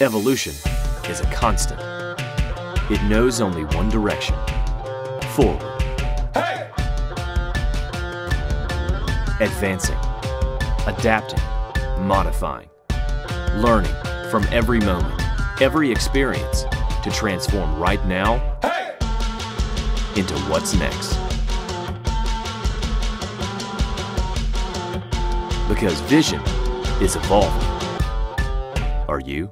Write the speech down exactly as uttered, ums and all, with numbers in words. Evolution is a constant. It knows only one direction, forward. Hey! Advancing, adapting, modifying, learning from every moment, every experience to transform right now hey! Into what's next. Because vision is evolving. Are you?